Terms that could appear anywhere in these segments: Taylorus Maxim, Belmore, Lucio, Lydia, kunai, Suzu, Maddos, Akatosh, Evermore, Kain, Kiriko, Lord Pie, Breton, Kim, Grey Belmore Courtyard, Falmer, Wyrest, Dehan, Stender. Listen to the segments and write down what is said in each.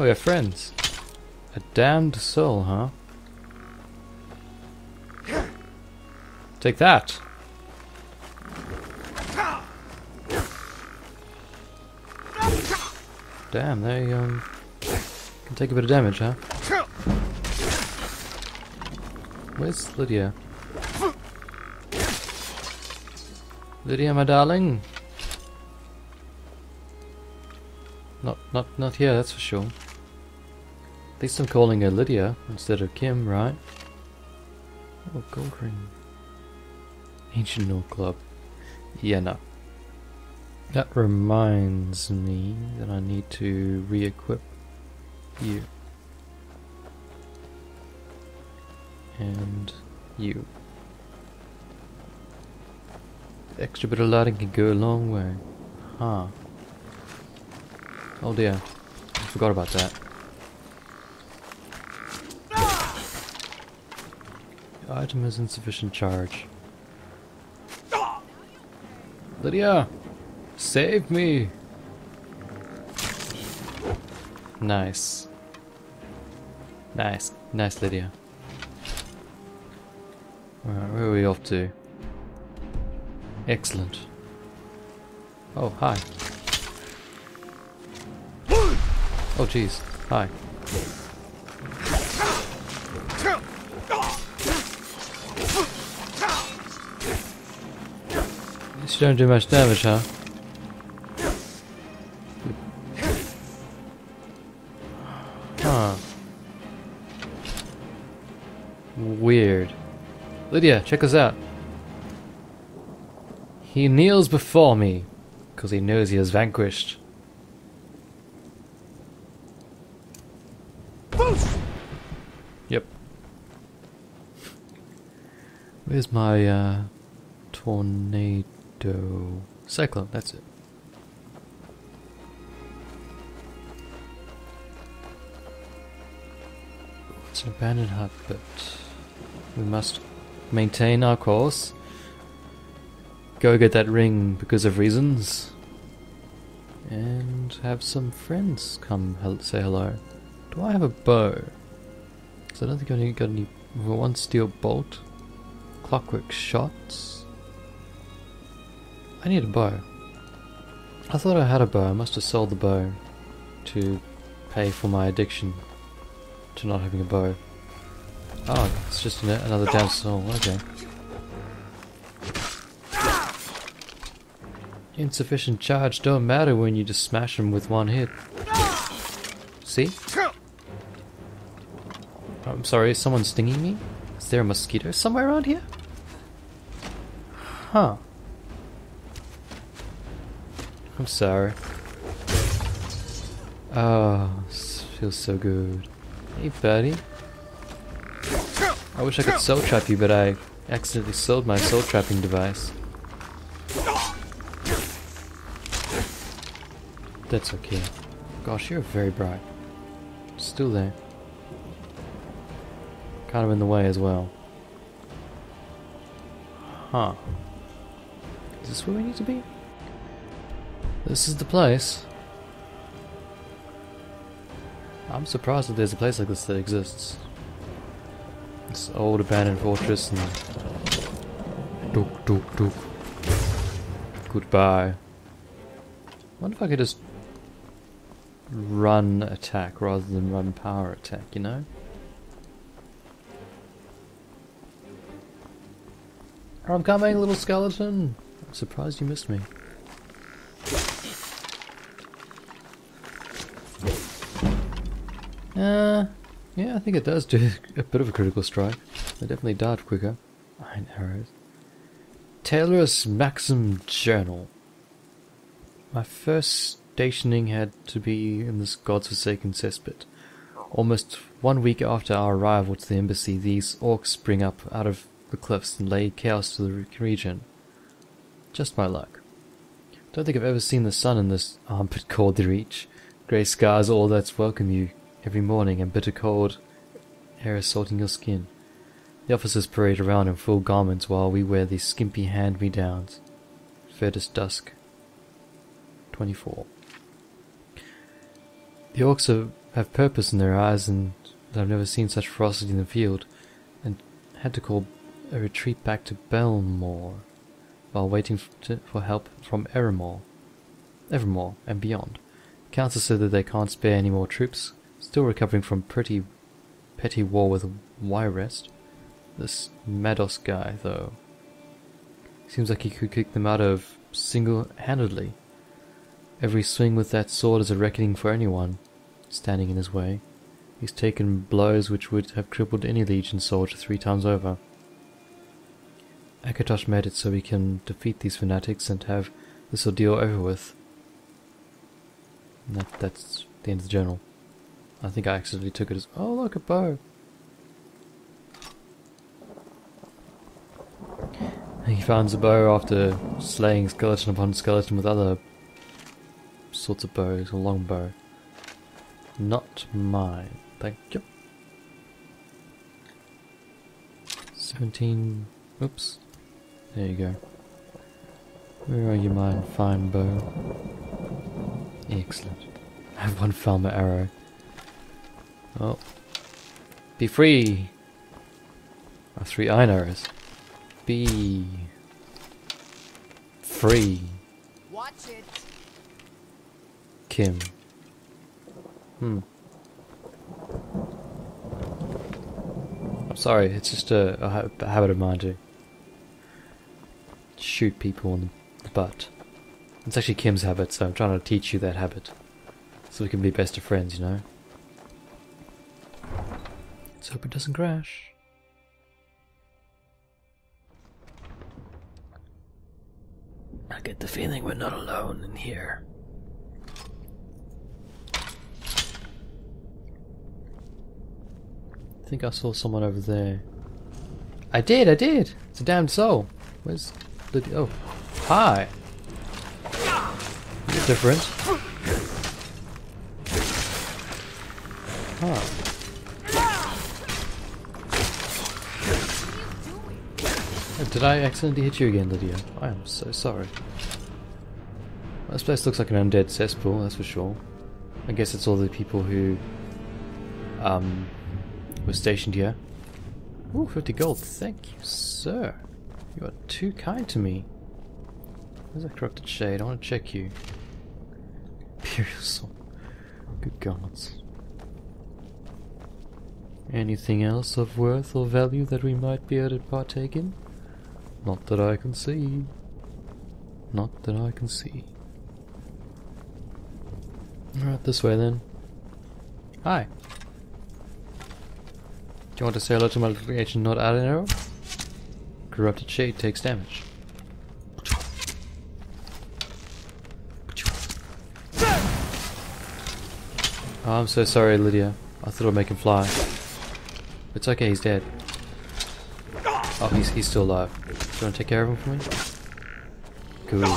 Oh, we're friends. A damned soul, huh? Take that. Damn, they can take a bit of damage, huh? Where's Lydia? Lydia, my darling. Not here, that's for sure. At least I'm calling her Lydia instead of Kim, right? Oh, gold ring. Ancient North Club. Yeah, no. That reminds me that I need to re-equip you. And you. The extra bit of lighting can go a long way. Huh. Oh dear, I forgot about that. The item is insufficient charge. Lydia! Save me! Nice. Nice. Nice, Lydia. Alright, where are we off to? Excellent. Oh, hi. Oh jeez, hi. At least you don't do much damage, huh? Huh. Weird. Lydia, check us out. He kneels before me, because he knows he is vanquished. Yep. Where's my tornado? Cyclone, that's it. It's an abandoned hut, but we must maintain our course. Go get that ring because of reasons. And have some friends come say hello. Do I have a bow? Because I don't think I got any. One steel bolt. Clockwork shots. I need a bow. I thought I had a bow. I must have sold the bow to pay for my addiction to not having a bow. Oh, it's just another damn soul. Okay. Insufficient charge don't matter when you just smash them with one hit. See? I'm sorry, is someone stinging me? Is there a mosquito somewhere around here? Huh. I'm sorry. Oh, feels so good. Hey, buddy. I wish I could soul trap you, but I accidentally sold my soul trapping device. That's okay. Gosh, you're very bright. Still there. Kind of in the way as well. Huh. Is this where we need to be? This is the place. I'm surprised that there's a place like this that exists. This old abandoned fortress and... Dook, dook, dook. Goodbye. I wonder if I could just... run attack rather than run power attack, you know? I'm coming, little skeleton! I'm surprised you missed me. Yeah, I think it does do a bit of a critical strike. They definitely died quicker. Iron arrows. Taylorus Maxim Journal. My first stationing had to be in this godforsaken cesspit. Almost 1 week after our arrival to the embassy, these orcs spring up out of the cliffs and lay chaos to the region. Just my luck. Don't think I've ever seen the sun in this armpit cold they reach. Grey scars all that's welcome you every morning and bitter cold air assaulting your skin. The officers parade around in full garments while we wear these skimpy hand-me-downs. Furthest dusk. 24. The orcs are have purpose in their eyes, and that I've never seen such ferocity in the field, and had to call a retreat back to Belmore while waiting for help from Evermore and beyond. The council said that they can't spare any more troops, still recovering from petty war with Wyrest. This Maddos guy, though, seems like he could kick them out of single-handedly. Every swing with that sword is a reckoning for anyone standing in his way. He's taken blows which would have crippled any legion soldier 3 times over. Akatosh made it so we can defeat these fanatics and have this ordeal over with. And that's the end of the journal. I think I accidentally took it as, oh look, a bow! And he finds a bow after slaying skeleton upon skeleton with other sorts of bows, a long bow. Not mine, thank you. 17, oops, there you go. Where are you, mine fine bow? Excellent. I have one Falmer arrow. Oh, be free! I have 3 iron arrows. Be free. Watch it, Kim. I'm sorry, it's just a habit of mine to shoot people in the butt. It's actually Kim's habit, so I'm trying to teach you that habit. So we can be best of friends, you know? Let's hope it doesn't crash. I get the feeling we're not alone in here. I think I saw someone over there. I did! It's a damned soul! Where's Lydia? Oh, hi! You're different. Huh. Did I accidentally hit you again, Lydia? I am so sorry. Well, this place looks like an undead cesspool, that's for sure. I guess it's all the people who... we're stationed here. Ooh, 50 gold. Thank you, sir. You are too kind to me. Where's that corrupted shade? I want to check you. Imperial soul. Good gods. Anything else of worth or value that we might be able to partake in? Not that I can see. Not that I can see. Alright, this way then. Hi. You want to say hello to my creation, not out an arrow? Corrupted shade takes damage. Oh, I'm so sorry, Lydia. I thought I'd make him fly. It's okay, he's dead. Oh, he's still alive. Do you want to take care of him for me? Good.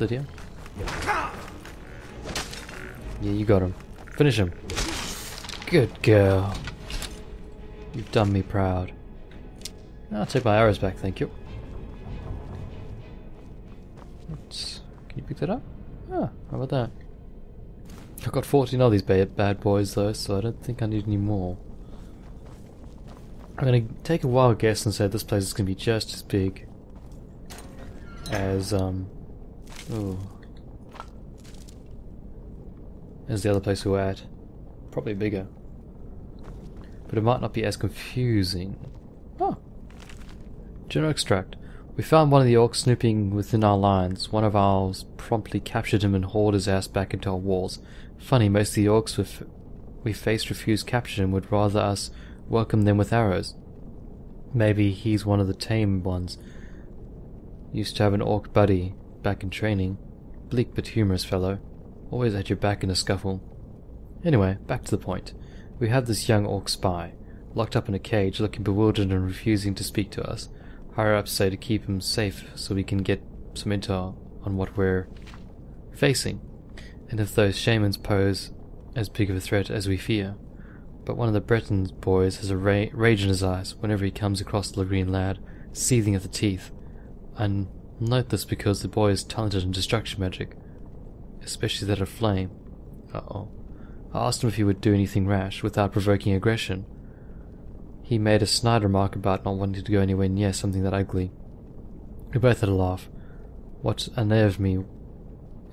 Lydia? Yeah, you got him. Finish him. Good girl. You've done me proud. I'll take my arrows back, thank you. Can you pick that up? Ah, how about that? I've got 14 of these bad boys though, so I don't think I need any more. I'm gonna take a wild guess and say this place is gonna be just as big as as the other place we were at. Probably bigger. But it might not be as confusing. Oh! Journal extract. We found one of the orcs snooping within our lines. One of ours promptly captured him and hauled his ass back into our walls. Funny, most of the orcs we faced refused capture and would rather us welcome them with arrows. Maybe he's one of the tame ones. Used to have an orc buddy back in training. Bleak but humorous fellow. Always had your back in a scuffle. Anyway, back to the point. We have this young orc spy, locked up in a cage, looking bewildered and refusing to speak to us. Higher-ups say to keep him safe so we can get some intel on what we're facing, and if those shamans pose as big of a threat as we fear. But one of the Breton boys has a rage in his eyes whenever he comes across the green lad, seething at the teeth. I note this because the boy is talented in destruction magic, especially that of flame. Uh-oh. I asked him if he would do anything rash without provoking aggression. He made a snide remark about not wanting to go anywhere near something that ugly. We both had a laugh. What unnerved me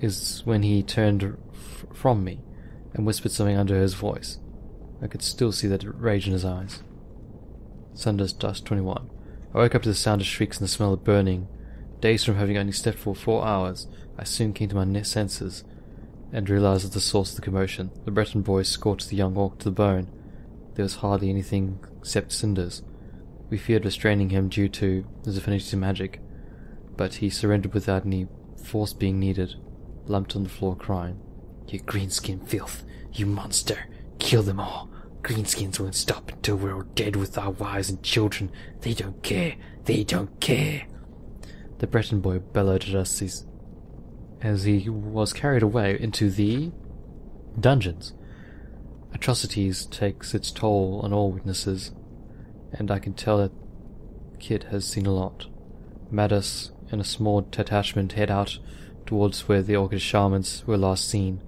is when he turned from me and whispered something under his voice. I could still see that rage in his eyes. Sunday's dusk 21. I woke up to the sound of shrieks and the smell of burning. Dazed from having only slept for 4 hours, I soon came to my senses and realized that the source of the commotion. The Breton boys scorched the young orc to the bone. There was hardly anything except cinders. We feared restraining him due to his affinity to magic, but he surrendered without any force being needed, lumped on the floor crying, "You greenskin filth! You monster! Kill them all! Greenskins won't stop until we're all dead with our wives and children! They don't care! They don't care!" The Breton boy bellowed at us as he was carried away into the dungeons. Atrocities takes its toll on all witnesses, and I can tell that Kid has seen a lot. Maddos and a small detachment head out towards where the orchid shamans were last seen.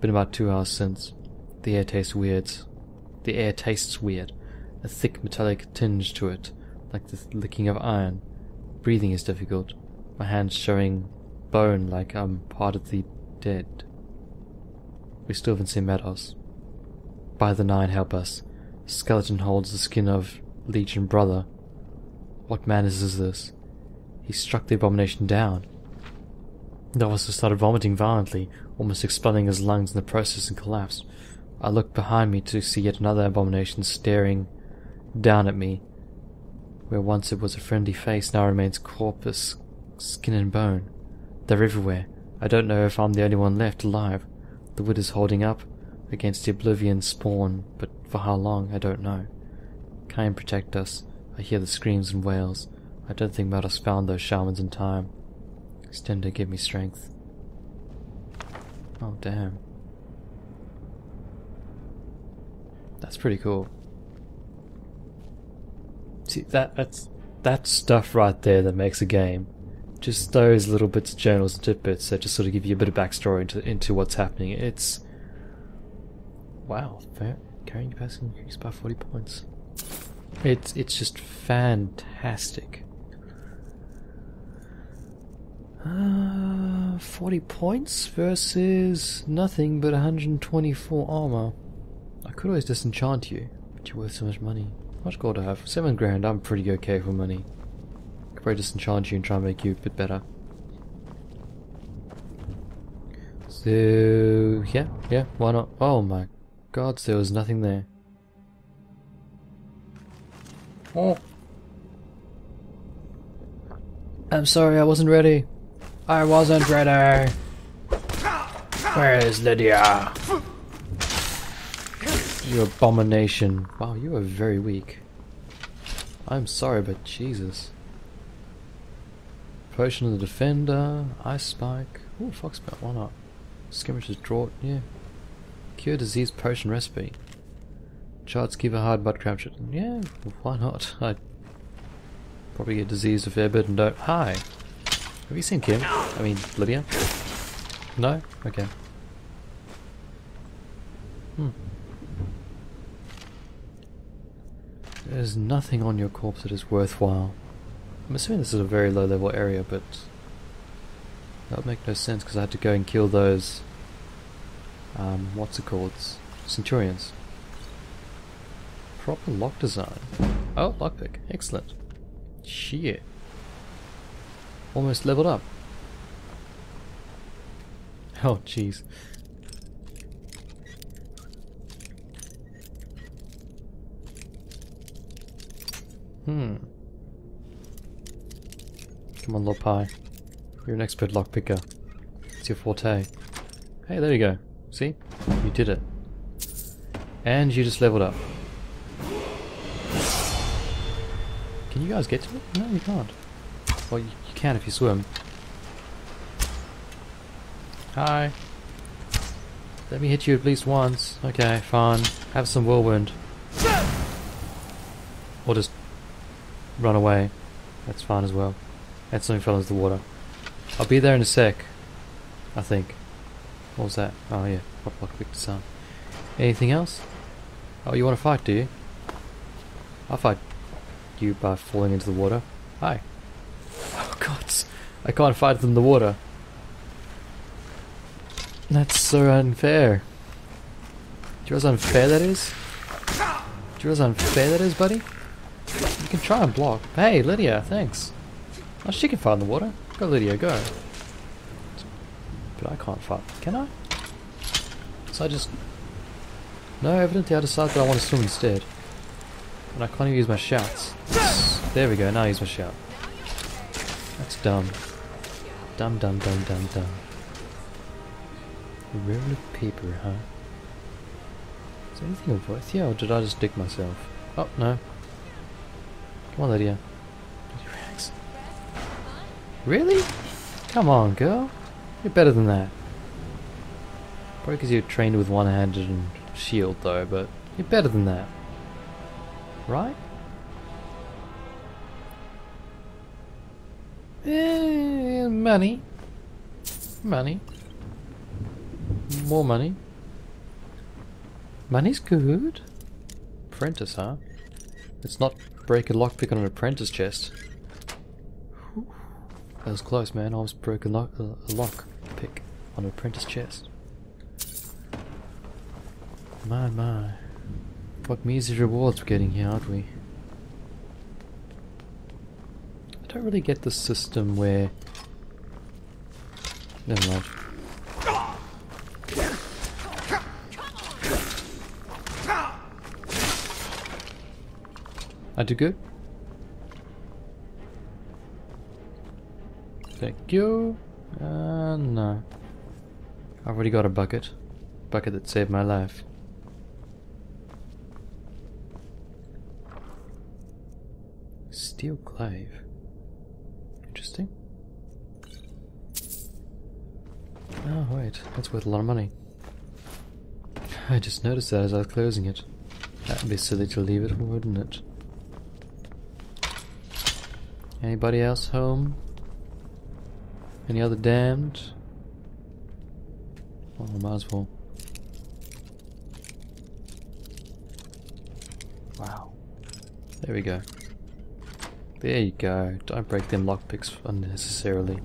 Been about 2 hours since. The air tastes weird, a thick metallic tinge to it, like the licking of iron. Breathing is difficult, my hands showing bone like I'm part of the dead. We still haven't seen Maddos. By the Nine, help us. Skeleton holds the skin of Legion brother. What madness is this? He struck the abomination down. The officer started vomiting violently, almost exploding his lungs in the process, and collapsed. I looked behind me to see yet another abomination staring down at me. Where once it was a friendly face now remains corpus, skin and bone. They're everywhere. I don't know if I'm the only one left alive. The wood is holding up against the oblivion spawn, but for how long, I don't know. Kain, protect us. I hear the screams and wails. I don't think Maddos found those shamans in time. Stender, give me strength. Oh, damn. That's pretty cool. See, that's that stuff right there that makes a game. Just those little bits of journals and tidbits that just sort of give you a bit of backstory into what's happening. It's... wow, carrying capacity increased by 40 points. It's just fantastic. 40 points versus nothing but 124 armor. I could always disenchant you, but you're worth so much money. How much gold do I have? 7 grand, I'm pretty okay for money. I could probably disenchant you and try and make you a bit better. So, yeah, why not? Oh my god, there was nothing there. Oh. I'm sorry, I wasn't ready. I wasn't ready. Where is Lydia? You abomination. Wow, you are very weak. I'm sorry, but Jesus. Potion of the Defender, Ice Spike. Ooh, Foxbat, why not? Skirmisher's Draught, yeah. Cure Disease Potion Recipe. Charts give a hard butt crapshoot. Yeah, why not? I probably get diseased a fair bit and don't. Hi! Have you seen Kim? I mean, Lydia? No? Okay. Hmm. There's nothing on your corpse that is worthwhile. I'm assuming this is a very low level area, but that would make no sense because I had to go and kill those centurions. Proper lock design. Oh, lockpick. Excellent. Shit. Almost leveled up. Oh, jeez. Come on, Lord Pie. You're an expert lockpicker. It's your forte. Hey, there you go. See? You did it. And you just leveled up. Can you guys get to it? No, you can't. Well, you can if you swim. Hi. Let me hit you at least once. Okay, fine. Have some whirlwind. Or just run away. That's fine as well. That something fell into the water. I'll be there in a sec, I think. What was that? Oh yeah, proper quick disarm. Anything else? Oh, you want to fight, do you? I'll fight you by falling into the water. Hi. Oh god, I can't fight in the water. That's so unfair. Do you know how unfair that is? Do you know how unfair that is, buddy? You can try and block. Hey, Lydia, thanks. Oh, she can fight in the water. Go, Lydia, go. But I can't fight. Can I? So I just... No, evidently I decided that I want to swim instead. And I can't even use my shouts. There we go, now I use my shout. That's dumb. Dumb, dumb, dumb, dumb, dumb. A real paper, huh? Is there anything of worth here, or did I just dig myself? Oh, no. Come on, Lydia. Really? Come on, girl. You're better than that. Probably because you're trained with one-handed and shield, though, but you're better than that. Right? Money. Money. More money. Money's good. Apprentice, huh? Let's not break a lockpick on an apprentice chest. That was close, man. I almost broke a lockpick on an apprentice chest. My, my. What measly rewards we're getting here, aren't we? I don't really get the system where... Never mind. I do good? Thank you. No. I've already got a bucket. Bucket that saved my life. Steel glaive. Interesting. Oh wait, that's worth a lot of money. I just noticed that as I was closing it. That'd be silly to leave it, wouldn't it? Anybody else home? Any other damned? Oh, might as well. Wow. There we go. There you go. Don't break them lockpicks unnecessarily.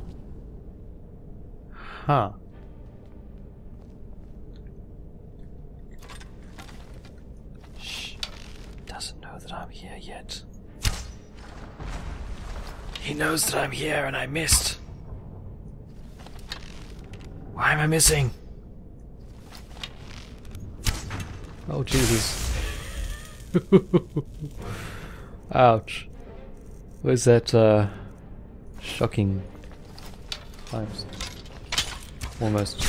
Huh. Shh. Doesn't know that I'm here yet. He knows that I'm here and I missed. Why am I missing? Oh Jesus. Ouch. Where's that shocking times? Almost.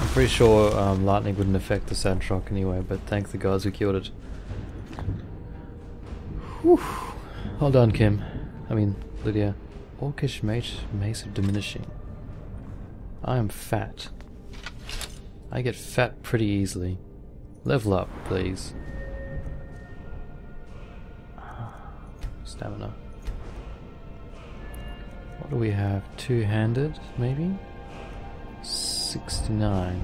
I'm pretty sure lightning wouldn't affect the sand shock anyway, but thank the gods we killed it. Whew. Well done, Kim. I mean, Lydia. Orcish Mace of Diminishing. I am fat. I get fat pretty easily. Level up, please. Stamina. What do we have? Two-handed, maybe? 69.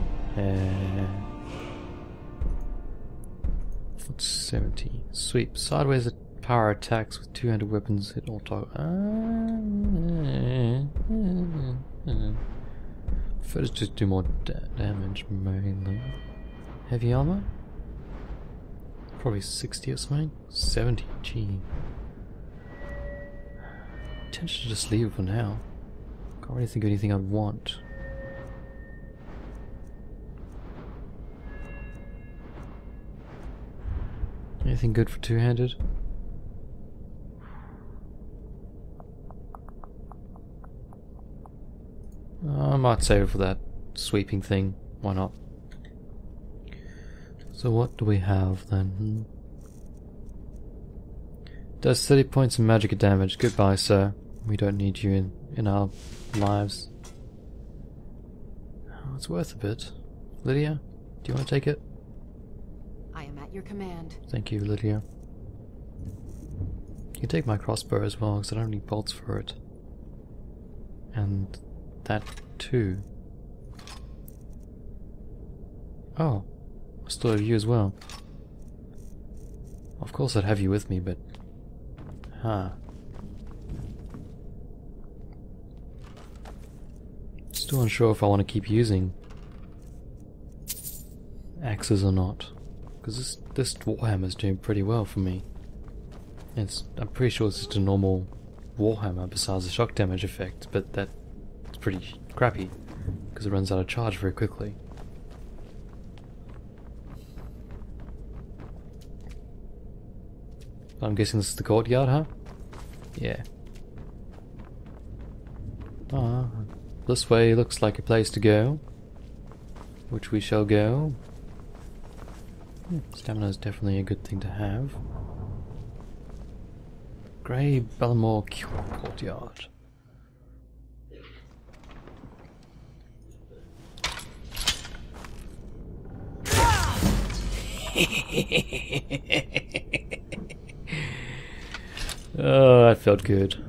What's 70? Sweep. Sideways power attacks with two-handed weapons hit all targets. First, just do more damage mainly. Heavy armor? Probably 60 or something? 70, gee. Intention to just leave it for now. Can't really think of anything I'd want. Anything good for two-handed? I might save it for that sweeping thing. Why not? So what do we have then? Does 30 points of magic damage. Goodbye, sir. We don't need you in our lives. Oh, it's worth a bit. Lydia, do you want to take it? I am at your command. Thank you, Lydia. You can take my crossbow as well, because I don't need bolts for it. And that too. Oh, I still have you as well. Of course I'd have you with me, but... Huh. Still unsure if I want to keep using axes or not. Because this warhammer's doing pretty well for me. I'm pretty sure it's just a normal warhammer besides the shock damage effect, but that's pretty crappy because it runs out of charge very quickly. I'm guessing this is the courtyard, huh? Yeah. Ah, this way looks like a place to go, which we shall go. Stamina is definitely a good thing to have. Grey Belmore Courtyard. Oh, that felt good.